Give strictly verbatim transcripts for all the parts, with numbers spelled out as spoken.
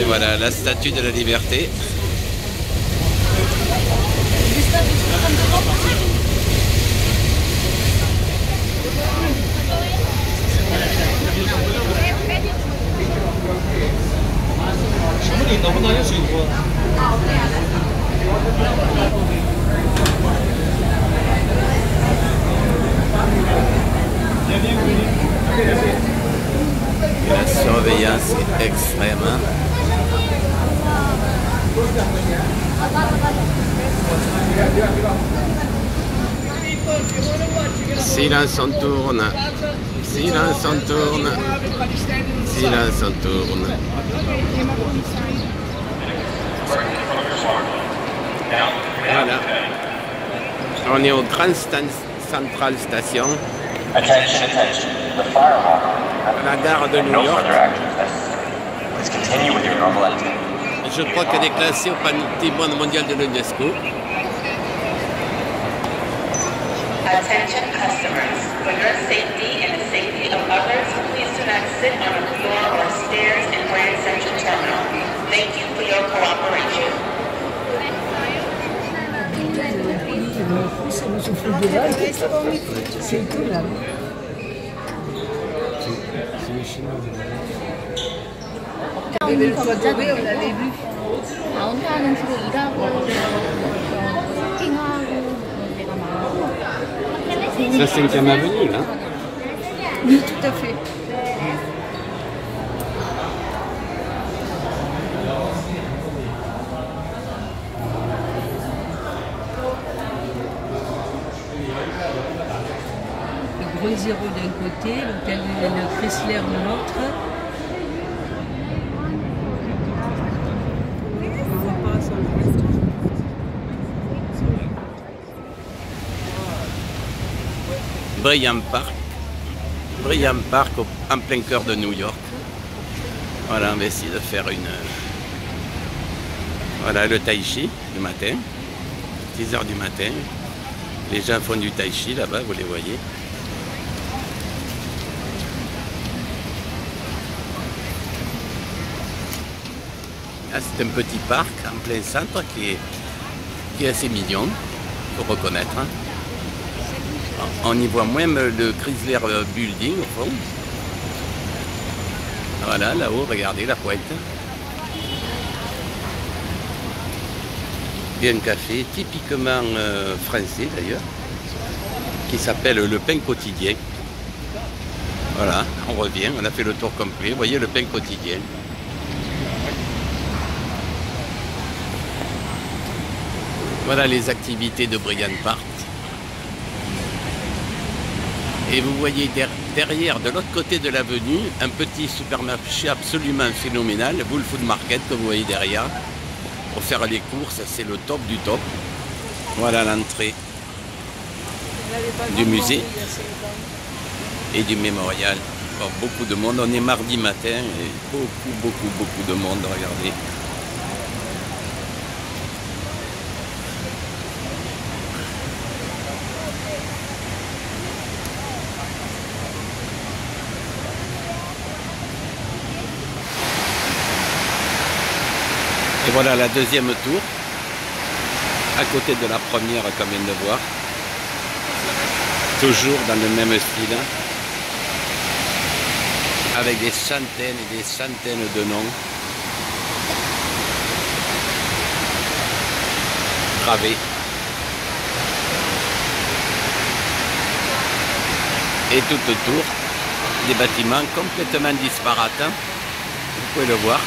Et voilà la Statue de la Liberté. La surveillance est extrême. Silence on tourne. Silence on tourne. Silence on tourne. Voilà. On est au Grand Central Station. Attention, attention. The fire hall. La gare de New York. Je crois qu'elle est classée au patrimoine mondial de l'UNESCO. Attention customers, for your safety and the safety of others, please do not sit on the floor or stairs in Grand Central Terminal. Thank you for your cooperation. C'est la cinquième avenue, là? Oui, tout à fait. Le gros zéro d'un côté, l'hôtel de Chrysler de l'autre. Bryant Park, Bryant Park au, en plein cœur de New York. Voilà, on va essayer de faire une... Voilà, le tai chi le matin, six heures du matin. Les gens font du tai chi là-bas, vous les voyez. Là, c'est un petit parc en plein centre qui est, qui est assez mignon, il faut reconnaître. Hein. On y voit même le Chrysler Building au fond. Voilà, là-haut, regardez la pointe. Il y a un café typiquement euh, français d'ailleurs, qui s'appelle le pain quotidien. Voilà, on revient, on a fait le tour complet. Vous voyez le pain quotidien. Voilà les activités de Bryant Park. Et vous voyez derrière, de l'autre côté de l'avenue, un petit supermarché absolument phénoménal, le Bull Food Market, que vous voyez derrière. Pour faire les courses, c'est le top du top. Voilà l'entrée du musée et du mémorial. Alors, beaucoup de monde, on est mardi matin et beaucoup, beaucoup, beaucoup de monde, regardez. Et voilà la deuxième tour, à côté de la première qu'on vient de voir, toujours dans le même style, hein, avec des centaines et des centaines de noms gravés. Et tout autour, des bâtiments complètement disparates, hein, vous pouvez le voir.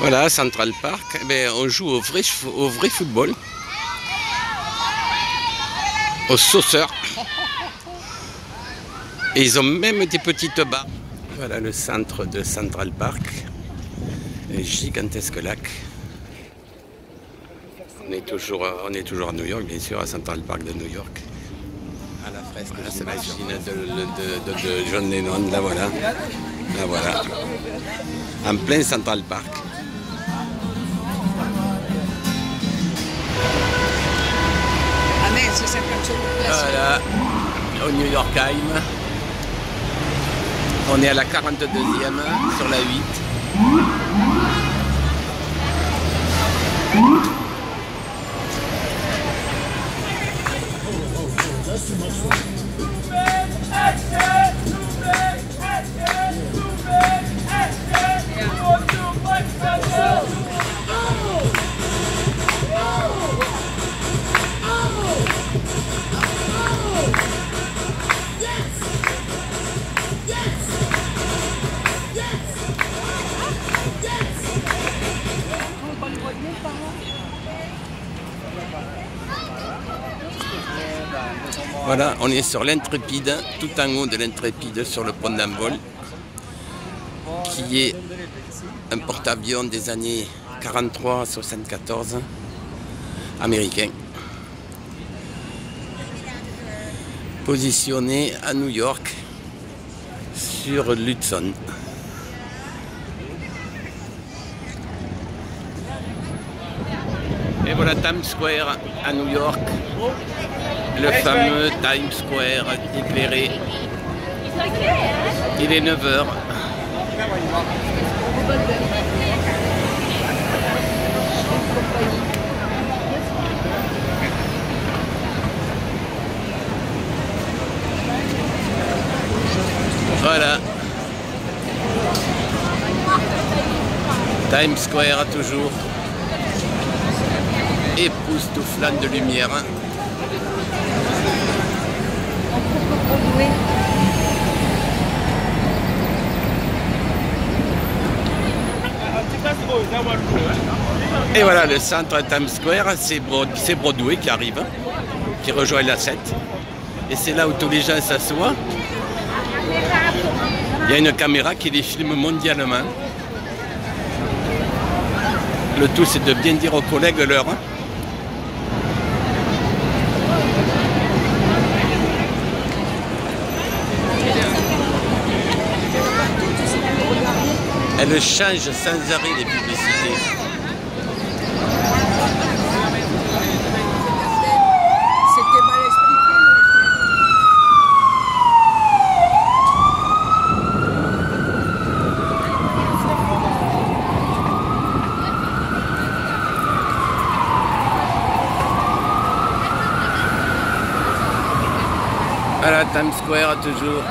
Voilà, Central Park, eh bien, on joue au vrai, au vrai football, aux sauceurs. Et ils ont même des petites barres. Voilà le centre de Central Park, un gigantesque lac. On est, toujours, on est toujours à New York, bien sûr, à Central Park de New York. À la fresque, voilà, c'est la machine de, de, de, de John Lennon, là voilà. Là voilà, en plein Central Park. Voilà, au New York Times. On est à la quarante-deuxième sur la huit. Voilà, on est sur l'Intrépide, tout en haut de l'Intrépide, sur le pont d'envol, qui est un porte-avions des années quarante-trois à soixante-quatorze, américain, positionné à New York, sur l'Hudson. Et voilà Times Square à New York. Le fameux Times Square éclairé. Il est neuf heures. Voilà. Times Square toujours. Époustouflant de lumière. Et voilà le centre Times Square, c'est Broadway qui arrive, qui rejoint la sept. Et c'est là où tous les gens s'assoient. Il y a une caméra qui les filme mondialement. Le tout c'est de bien dire aux collègues l'heure. Elle change sans arrêt les publicités. C'était mal expliqué. Voilà, Times Square toujours.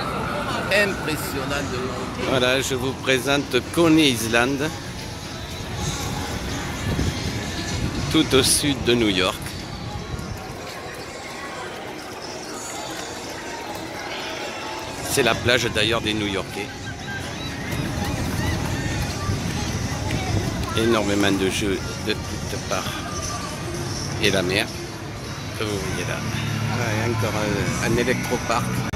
Impressionnant de l'autre. Voilà, je vous présente Coney Island, tout au sud de New York. C'est la plage d'ailleurs des New-Yorkais. Énormément de jeux de toutes parts. Et la mer, que vous voyez là. Voilà, il y a encore un, un électroparc.